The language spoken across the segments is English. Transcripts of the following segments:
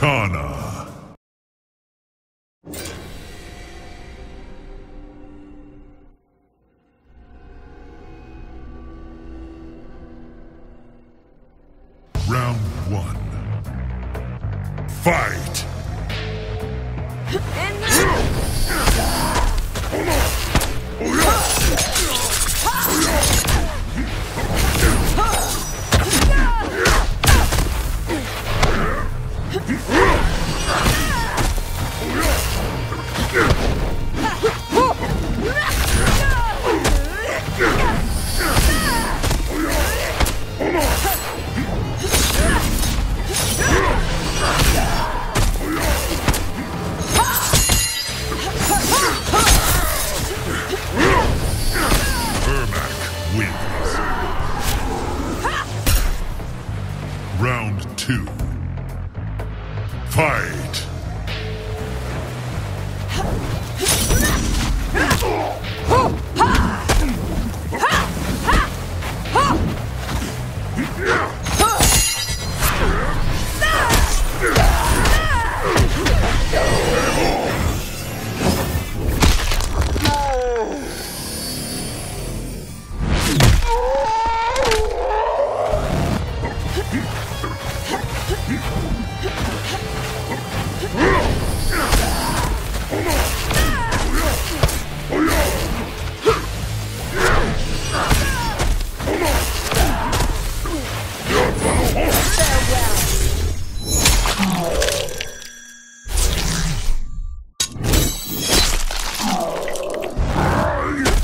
Kitana. Round one. Fight! Ermac wins. Round two. Fight!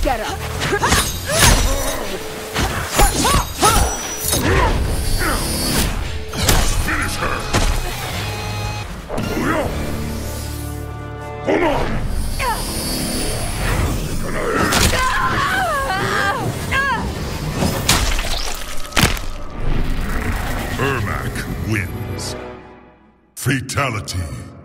Get up! Finish her! Hold on! Ermac wins. Fatality.